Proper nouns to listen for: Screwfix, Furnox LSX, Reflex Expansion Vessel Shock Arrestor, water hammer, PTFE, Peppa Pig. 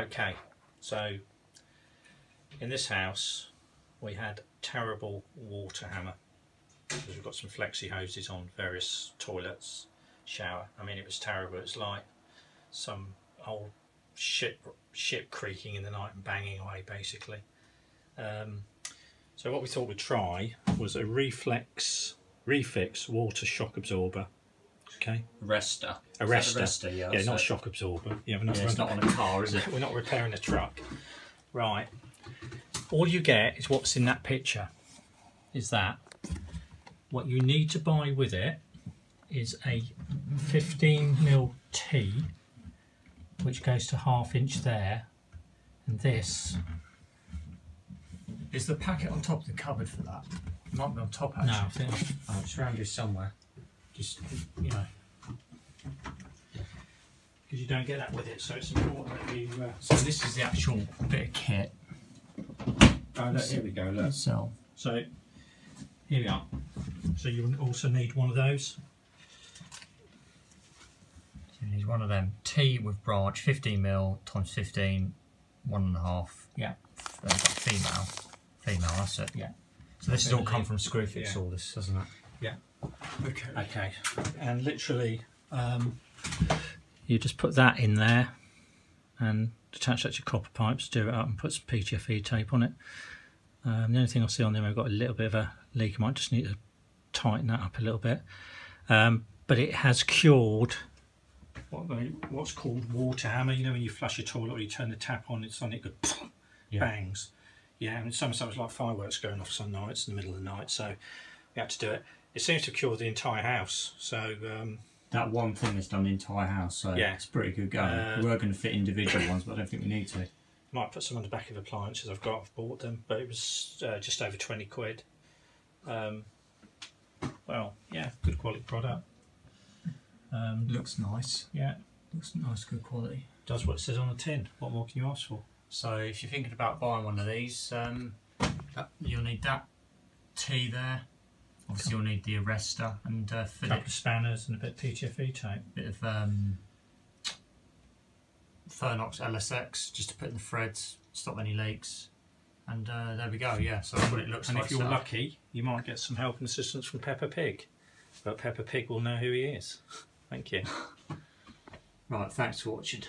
Okay, so in this house we had terrible water hammer because we've got some flexi hoses on various toilets, shower. I mean, it was terrible. It's like some old ship creaking in the night and banging away, basically. So what we thought we'd try was a Reflex water shock absorber. Okay. Arrestor. Arrestor, yeah. Yeah, not shock absorber. Yeah, we're not, yeah, it's not on a car, is it? We're not repairing a truck. Right. All you get is what's in that picture. Is that. What you need to buy with it is a 15mm T, which goes to 1/2 inch there, and this. Is the packet on top of the cupboard for that? It might be on top, actually. No, I think it's around here somewhere. Just, you know, because you don't get that with it, so it's important that you. So this is the actual bit of kit. Oh, look, here we go. Look. So here we are. So you'll also need one of those. So you need one of them. T with branch, 15mm × 15, 1.5. Yeah. Female, that's it. Yeah. So this has all come from Screwfix, all this, doesn't it? Yeah. Okay. Okay. And literally, you just put that in there and attach that to copper pipes, do it up and put some PTFE tape on it. The only thing I see on there, I've got a little bit of a leak. I might just need to tighten that up a little bit. But it has cured what's called water hammer. You know, when you flush your toilet or you turn the tap on, it's on, it goes bangs. Yeah, and sometimes like fireworks going off some nights in the middle of the night, so we had to do it. It seems to cure the entire house, so that one thing has done the entire house, so yeah, it's pretty good going. We were going to fit individual ones, but I don't think we need to. Might put some on the back of appliances I've bought them, but it was just over 20 quid. Well, yeah, good quality product. Looks nice. Yeah. Looks nice, good quality. Does what it says on the tin. What more can you ask for? So if you're thinking about buying one of these, you'll need that T there. Obviously you'll need the arrestor and a couple of spanners and a bit of PTFE tape. A bit of Furnox LSX just to put in the threads, stop any leaks. And there we go, yeah, so that's what it looks like. And if you're lucky, you might get some help and assistance from Peppa Pig. But Peppa Pig will know who he is. Thank you. Right, thanks for watching.